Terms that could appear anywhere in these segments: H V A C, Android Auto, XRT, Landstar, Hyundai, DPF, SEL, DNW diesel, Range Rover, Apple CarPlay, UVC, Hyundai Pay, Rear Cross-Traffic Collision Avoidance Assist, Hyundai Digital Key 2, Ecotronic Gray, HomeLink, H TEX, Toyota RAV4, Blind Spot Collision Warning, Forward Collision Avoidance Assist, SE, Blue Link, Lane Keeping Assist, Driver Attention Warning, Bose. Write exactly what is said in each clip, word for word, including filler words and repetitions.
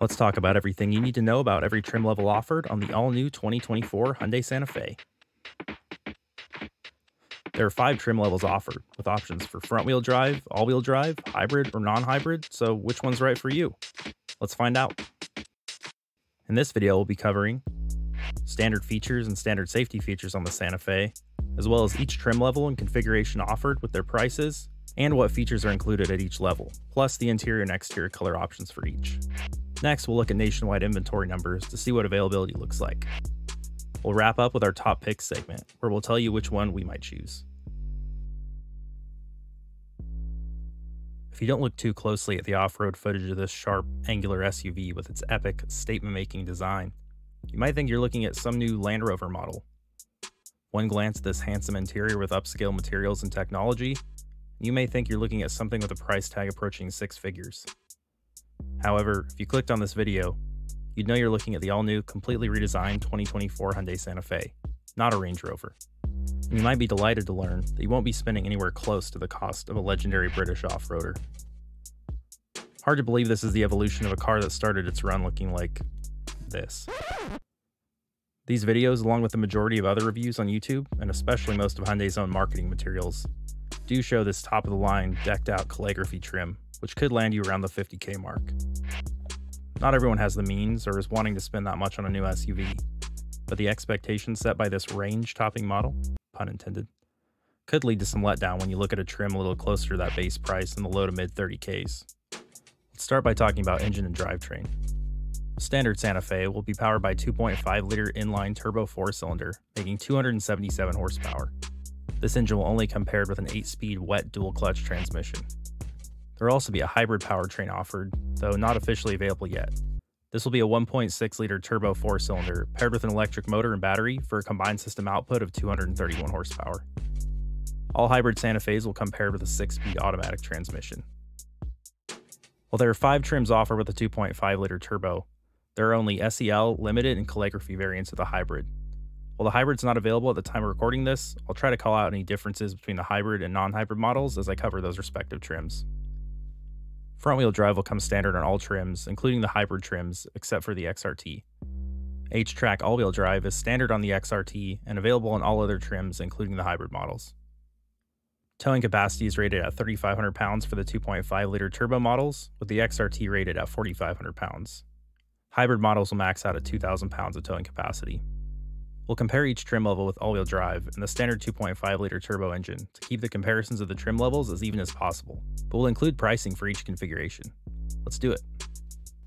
Let's talk about everything you need to know about every trim level offered on the all-new twenty twenty-four Hyundai Santa Fe. There are five trim levels offered, with options for front-wheel drive, all-wheel drive, hybrid, or non-hybrid, so which one's right for you? Let's find out. In this video, we'll be covering standard features and standard safety features on the Santa Fe, as well as each trim level and configuration offered with their prices, and what features are included at each level, plus the interior and exterior color options for each. Next, we'll look at nationwide inventory numbers to see what availability looks like. We'll wrap up with our top picks segment, where we'll tell you which one we might choose. If you don't look too closely at the off-road footage of this sharp, angular S U V with its epic, statement-making design, you might think you're looking at some new Land Rover model. One glance at this handsome interior with upscale materials and technology, you may think you're looking at something with a price tag approaching six figures. However, if you clicked on this video, you'd know you're looking at the all-new, completely redesigned twenty twenty-four Hyundai Santa Fe, not a Range Rover. And you might be delighted to learn that you won't be spending anywhere close to the cost of a legendary British off-roader. Hard to believe this is the evolution of a car that started its run looking like this. These videos, along with the majority of other reviews on YouTube, and especially most of Hyundai's own marketing materials, do show this top-of-the-line, decked-out Calligraphy trim, which could land you around the fifty K mark. Not everyone has the means or is wanting to spend that much on a new S U V, but the expectations set by this range-topping model, pun intended, could lead to some letdown when you look at a trim a little closer to that base price in the low to mid thirty Ks. Let's start by talking about engine and drivetrain. Standard Santa Fe will be powered by two point five liter inline turbo four cylinder, making two hundred seventy-seven horsepower. This engine will only compare with an eight speed wet dual-clutch transmission. There will also be a hybrid powertrain offered, though not officially available yet. This will be a one point six liter turbo four cylinder paired with an electric motor and battery for a combined system output of two hundred thirty-one horsepower. All hybrid Santa Fes will come paired with a six speed automatic transmission. While there are five trims offered with a two point five liter turbo, there are only S E L, Limited, and Calligraphy variants of the hybrid. While the hybrid's not available at the time of recording this, I'll try to call out any differences between the hybrid and non-hybrid models as I cover those respective trims. Front-wheel drive will come standard on all trims, including the hybrid trims, except for the X R T. H TRAC all-wheel drive is standard on the X R T and available on all other trims, including the hybrid models. Towing capacity is rated at thirty-five hundred pounds for the two point five liter turbo models, with the X R T rated at forty-five hundred pounds. Hybrid models will max out at two thousand pounds of towing capacity. We'll compare each trim level with all-wheel drive and the standard two point five liter turbo engine to keep the comparisons of the trim levels as even as possible, but we'll include pricing for each configuration. Let's do it.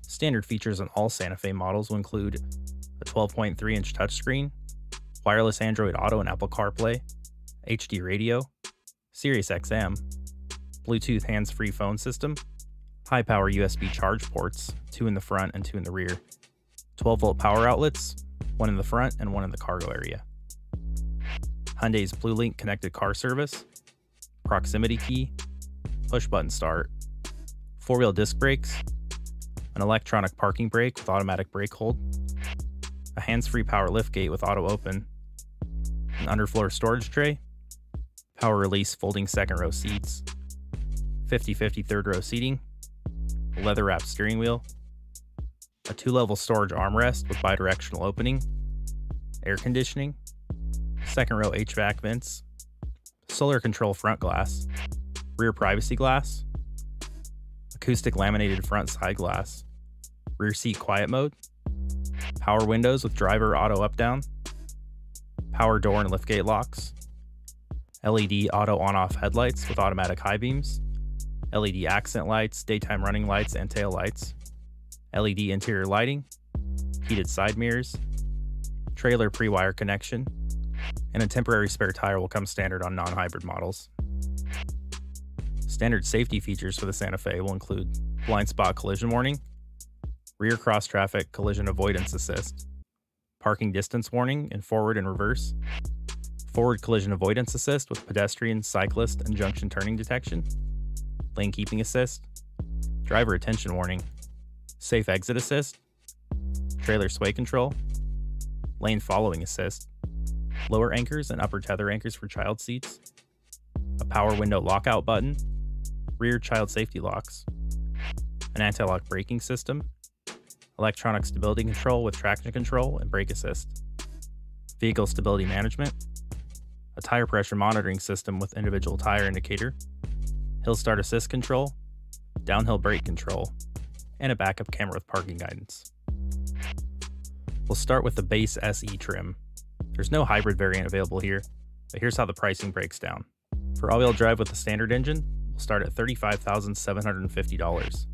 Standard features on all Santa Fe models will include a twelve point three inch touchscreen, wireless Android Auto and Apple CarPlay, H D radio, SiriusXM, Bluetooth hands-free phone system, high-power U S B charge ports, two in the front and two in the rear, twelve volt power outlets, one in the front and one in the cargo area. Hyundai's Blue Link connected car service, proximity key, push button start, four-wheel disc brakes, an electronic parking brake with automatic brake hold, a hands-free power liftgate with auto open, an underfloor storage tray, power release folding second row seats, fifty fifty third row seating, a leather-wrapped steering wheel, a two-level storage armrest with bi-directional opening, air conditioning, second-row H V A C vents, solar control front glass, rear privacy glass, acoustic laminated front side glass, rear seat quiet mode, power windows with driver auto up-down, power door and liftgate locks, L E D auto on-off headlights with automatic high beams, L E D accent lights, daytime running lights, and tail lights, L E D interior lighting, heated side mirrors, trailer pre-wire connection, and a temporary spare tire will come standard on non-hybrid models. Standard safety features for the Santa Fe will include Blind Spot Collision Warning, Rear Cross-Traffic Collision Avoidance Assist, Parking Distance Warning in Forward and Reverse, Forward Collision Avoidance Assist with Pedestrian, Cyclist, and Junction Turning Detection, Lane Keeping Assist, Driver Attention Warning, Safe Exit Assist, Trailer Sway Control, Lane Following Assist, Lower Anchors and Upper Tether Anchors for Child Seats, a Power Window Lockout Button, Rear Child Safety Locks, an Anti-Lock Braking System, electronic stability control with traction control and brake assist, vehicle stability management, a tire pressure monitoring system with individual tire indicator, hill start assist control, downhill brake control, and a backup camera with parking guidance. We'll start with the base S E trim. There's no hybrid variant available here, but here's how the pricing breaks down. For all-wheel drive with the standard engine, we'll start at thirty-five thousand seven hundred fifty dollars.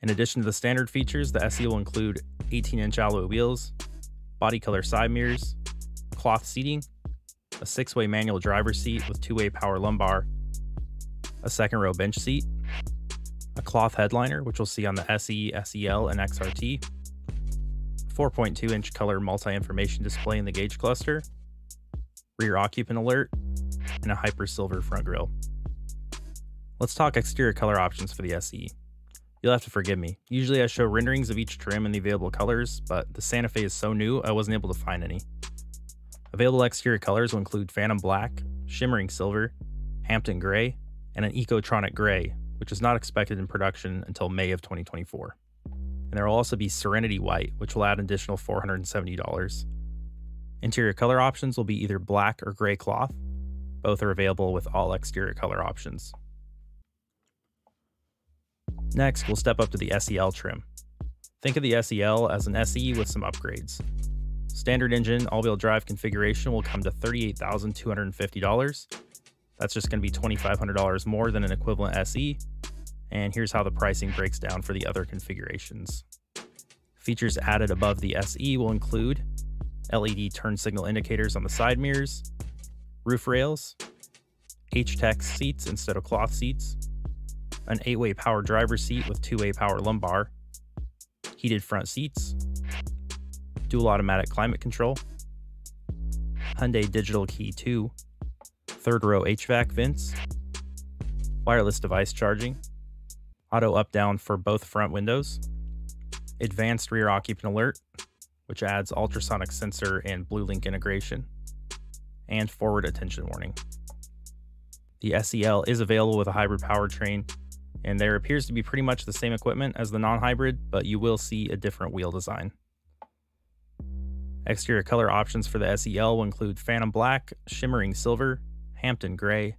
In addition to the standard features, the S E will include eighteen inch alloy wheels, body color side mirrors, cloth seating, a six-way manual driver's seat with two-way power lumbar, a second row bench seat, a cloth headliner, which we'll see on the S E, S E L, and X R T, four point two inch color multi-information display in the gauge cluster, rear occupant alert, and a hyper silver front grille. Let's talk exterior color options for the S E. You'll have to forgive me. Usually I show renderings of each trim and the available colors, but the Santa Fe is so new I wasn't able to find any. Available exterior colors will include Phantom Black, Shimmering Silver, Hampton Gray, and an Ecotronic Gray, which is not expected in production until May of twenty twenty-four. And there will also be Serenity White, which will add an additional four hundred seventy dollars. Interior color options will be either black or gray cloth. Both are available with all exterior color options. Next, we'll step up to the S E L trim. Think of the S E L as an S E with some upgrades. Standard engine all-wheel drive configuration will come to thirty-eight thousand two hundred fifty dollars. That's just going to be twenty-five hundred dollars more than an equivalent S E, and here's how the pricing breaks down for the other configurations. Features added above the S E will include L E D turn signal indicators on the side mirrors, roof rails, H TEX seats instead of cloth seats, an eight-way power driver's seat with two-way power lumbar, heated front seats, dual automatic climate control, Hyundai Digital Key two, third row H V A C vents, wireless device charging, auto up-down for both front windows, advanced rear occupant alert, which adds ultrasonic sensor and Blue Link integration, and forward attention warning. The S E L is available with a hybrid powertrain, and there appears to be pretty much the same equipment as the non-hybrid, but you will see a different wheel design. Exterior color options for the S E L will include Phantom Black, Shimmering Silver, Hampton Gray,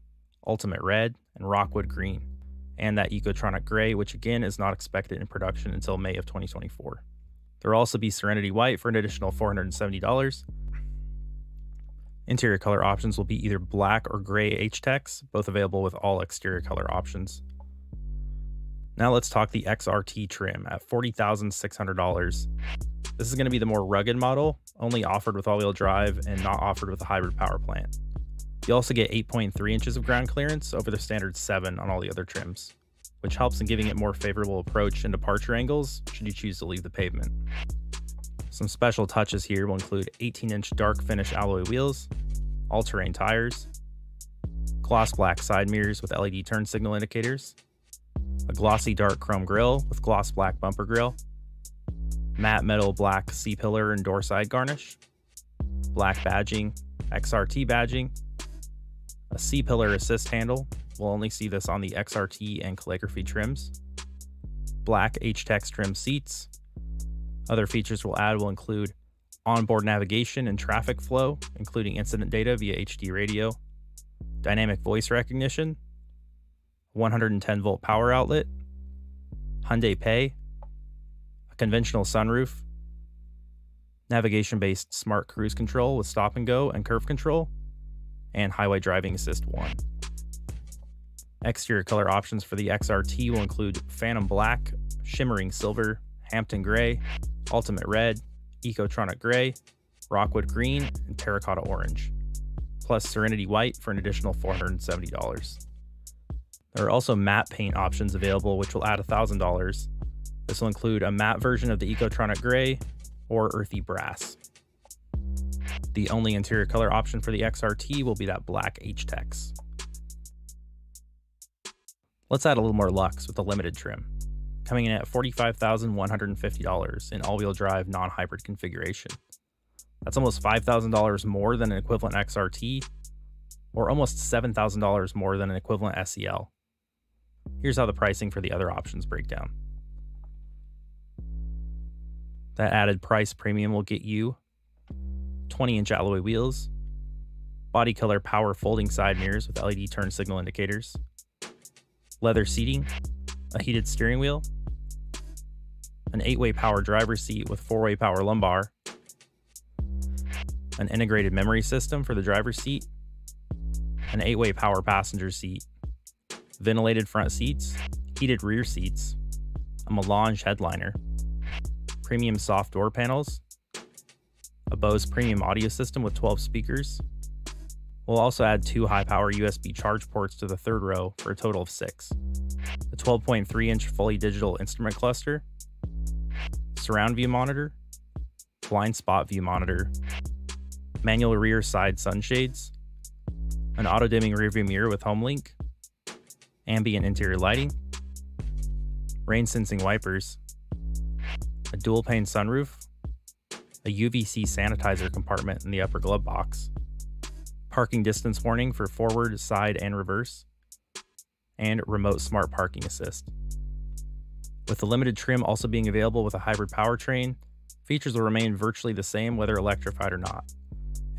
Ultimate Red, and Rockwood Green, and that Ecotronic Gray, which again is not expected in production until May of twenty twenty-four. There will also be Serenity White for an additional four hundred seventy dollars. Interior color options will be either black or gray H TEX, both available with all exterior color options. Now let's talk the X R T trim at forty thousand six hundred dollars. This is going to be the more rugged model, only offered with all-wheel drive and not offered with a hybrid power plant. You also get eight point three inches of ground clearance over the standard seven on all the other trims, which helps in giving it more favorable approach and departure angles should you choose to leave the pavement. Some special touches here will include eighteen inch dark finish alloy wheels, all-terrain tires, gloss black side mirrors with L E D turn signal indicators, a glossy dark chrome grille with gloss black bumper grille, matte metal black C-pillar and door side garnish, black badging, X R T badging, a C-pillar assist handle. We'll only see this on the X R T and Calligraphy trims, black H TEX trim seats. Other features we'll add will include onboard navigation and traffic flow, including incident data via H D radio, dynamic voice recognition, one hundred ten volt power outlet, Hyundai Pay, a conventional sunroof, navigation-based smart cruise control with stop and go and curve control, and highway driving assist one. Exterior color options for the X R T will include Phantom Black, Shimmering Silver, Hampton Gray, Ultimate Red, Ecotronic Gray, Rockwood Green, and Terracotta Orange, plus Serenity White for an additional four hundred seventy dollars. There are also matte paint options available, which will add one thousand dollars. This will include a matte version of the Ecotronic Gray or Earthy Brass. The only interior color option for the X R T will be that black H TEX. Let's add a little more luxe with the limited trim, coming in at forty-five thousand one hundred fifty dollars in all-wheel drive non-hybrid configuration. That's almost five thousand dollars more than an equivalent X R T, or almost seven thousand dollars more than an equivalent S E L. Here's how the pricing for the other options break down. That added price premium will get you twenty inch alloy wheels, body color power folding side mirrors with L E D turn signal indicators, leather seating, a heated steering wheel, an eight way power driver's seat with four way power lumbar, an integrated memory system for the driver's seat, an eight way power passenger seat, ventilated front seats, heated rear seats, a melange headliner, premium soft door panels, a Bose premium audio system with twelve speakers. We'll also add two high-power U S B charge ports to the third row for a total of six, a twelve point three inch fully digital instrument cluster, surround view monitor, blind spot view monitor, manual rear side sunshades, an auto-dimming rearview mirror with HomeLink, ambient interior lighting, rain-sensing wipers, a dual-pane sunroof, a U V C sanitizer compartment in the upper glove box, parking distance warning for forward, side, and reverse, and remote smart parking assist. With the limited trim also being available with a hybrid powertrain, features will remain virtually the same whether electrified or not.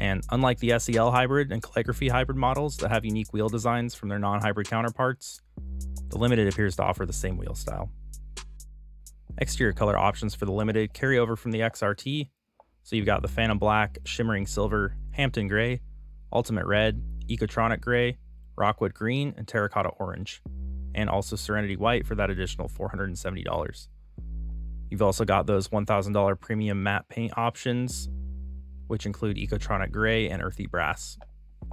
And unlike the S E L hybrid and Calligraphy hybrid models that have unique wheel designs from their non-hybrid counterparts, the Limited appears to offer the same wheel style. Exterior color options for the Limited carry over from the X R T, so you've got the Phantom Black, Shimmering Silver, Hampton Gray, Ultimate Red, Ecotronic Gray, Rockwood Green, and Terracotta Orange, and also Serenity White for that additional four hundred seventy dollars. You've also got those one thousand dollar premium matte paint options, which include Ecotronic Gray and Earthy Brass.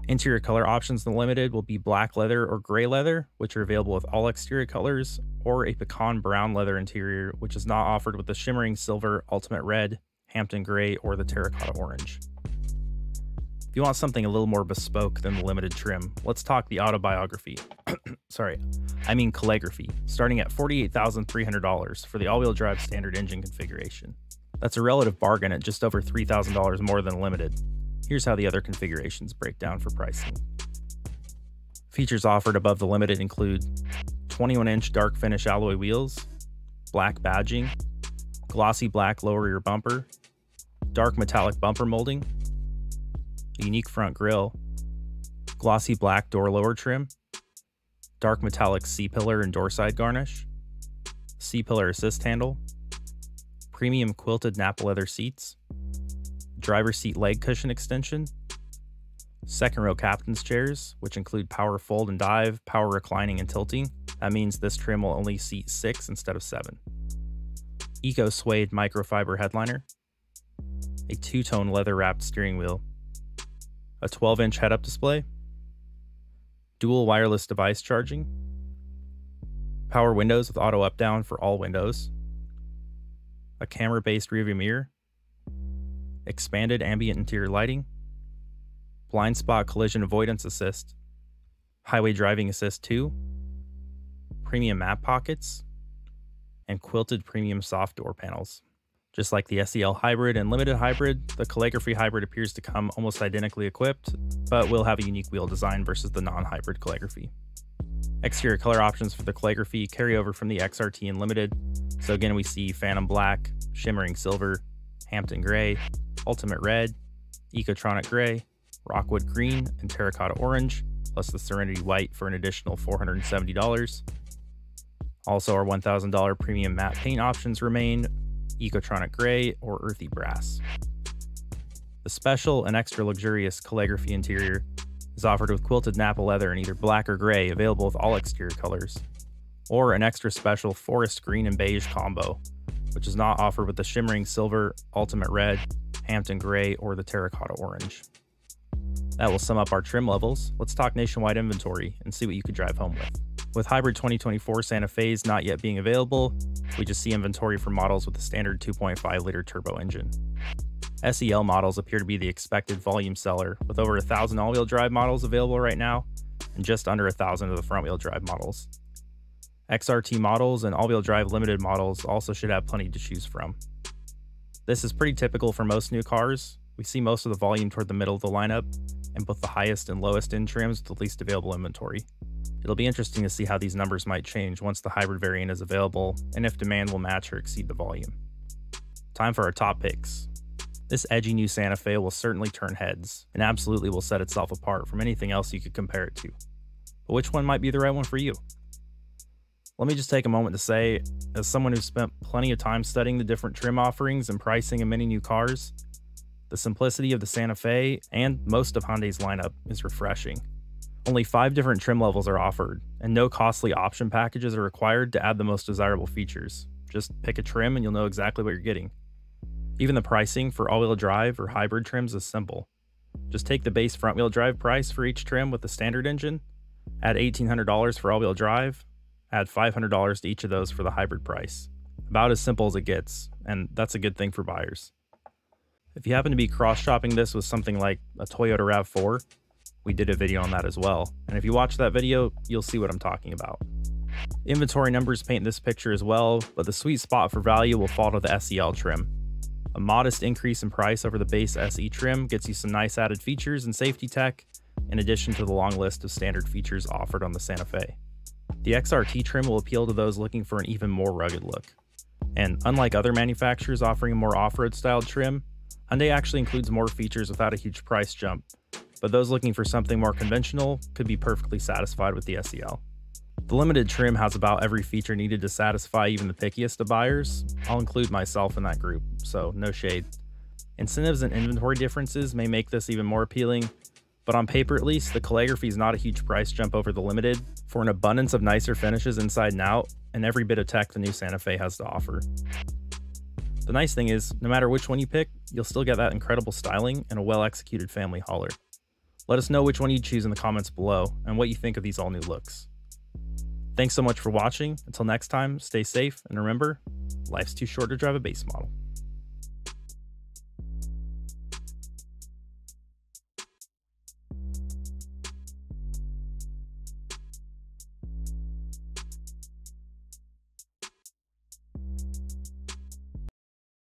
Interior color options in the Limited will be black leather or gray leather, which are available with all exterior colors, or a pecan brown leather interior, which is not offered with the Shimmering Silver, Ultimate Red, Hampton Gray, or the Terracotta Orange. If you want something a little more bespoke than the Limited trim, let's talk the Autobiography. Sorry, I mean Calligraphy, starting at forty-eight thousand three hundred dollars for the all-wheel drive standard engine configuration. That's a relative bargain at just over three thousand dollars more than Limited. Here's how the other configurations break down for pricing. Features offered above the Limited include twenty-one inch dark finish alloy wheels, black badging, glossy black lower rear bumper, dark metallic bumper molding, unique front grille, glossy black door lower trim, dark metallic C-pillar and door side garnish, C-pillar assist handle, premium quilted Napa leather seats, driver seat leg cushion extension, second row captain's chairs, which include power fold and dive, power reclining and tilting. That means this trim will only seat six instead of seven. Eco suede microfiber headliner, a two-tone leather wrapped steering wheel, a twelve inch head-up display, dual wireless device charging, power windows with auto up-down for all windows, a camera-based rearview mirror, expanded ambient interior lighting, blind spot collision avoidance assist, highway driving assist two, premium map pockets, and quilted premium soft door panels. Just like the S E L hybrid and Limited hybrid, the Calligraphy hybrid appears to come almost identically equipped, but will have a unique wheel design versus the non-hybrid Calligraphy. Exterior color options for the Calligraphy carry over from the X R T and Limited. So again, we see Phantom Black, Shimmering Silver, Hampton Gray, Ultimate Red, Ecotronic Gray, Rockwood Green, and Terracotta Orange, plus the Serenity White for an additional four hundred seventy dollars. Also, our one thousand dollar premium matte paint options remain Ecotronic Gray or Earthy Brass. The special and extra luxurious Calligraphy interior is offered with quilted Napa leather in either black or gray, available with all exterior colors, or an extra special forest green and beige combo, which is not offered with the Shimmering Silver, Ultimate Red, Hampton Gray, or the Terracotta Orange. That will sum up our trim levels. Let's talk nationwide inventory and see what you could drive home with. With hybrid twenty twenty-four Santa Fe's not yet being available, we just see inventory for models with the standard two point five liter turbo engine. S E L models appear to be the expected volume seller, with over a thousand all-wheel drive models available right now, and just under a thousand of the front-wheel drive models. X R T models and all-wheel drive Limited models also should have plenty to choose from. This is pretty typical for most new cars. We see most of the volume toward the middle of the lineup, and both the highest and lowest end trims with the least available inventory. It'll be interesting to see how these numbers might change once the hybrid variant is available, and if demand will match or exceed the volume. Time for our top picks. This edgy new Santa Fe will certainly turn heads and absolutely will set itself apart from anything else you could compare it to. But which one might be the right one for you? Let me just take a moment to say, as someone who's spent plenty of time studying the different trim offerings and pricing of many new cars, the simplicity of the Santa Fe and most of Hyundai's lineup is refreshing. Only five different trim levels are offered, and no costly option packages are required to add the most desirable features. Just pick a trim and you'll know exactly what you're getting. Even the pricing for all-wheel drive or hybrid trims is simple. Just take the base front-wheel drive price for each trim with the standard engine, add eighteen hundred dollars for all-wheel drive, add five hundred dollars to each of those for the hybrid price. About as simple as it gets, and that's a good thing for buyers. If you happen to be cross-shopping this with something like a Toyota RAV four, we did a video on that as well, and if you watch that video, you'll see what I'm talking about. Inventory numbers paint this picture as well, but the sweet spot for value will fall to the S E L trim. A modest increase in price over the base S E trim gets you some nice added features and safety tech, in addition to the long list of standard features offered on the Santa Fe. The X R T trim will appeal to those looking for an even more rugged look. And unlike other manufacturers offering a more off-road styled trim, Hyundai actually includes more features without a huge price jump, but those looking for something more conventional could be perfectly satisfied with the S E L. The limited trim has about every feature needed to satisfy even the pickiest of buyers. I'll include myself in that group, so no shade. Incentives and inventory differences may make this even more appealing, but on paper at least, the Calligraphy is not a huge price jump over the Limited for an abundance of nicer finishes inside and out, and every bit of tech the new Santa Fe has to offer. The nice thing is, no matter which one you pick, you'll still get that incredible styling and a well-executed family hauler. Let us know which one you choose in the comments below and what you think of these all new looks. Thanks so much for watching. Until next time, stay safe, and remember, life's too short to drive a base model.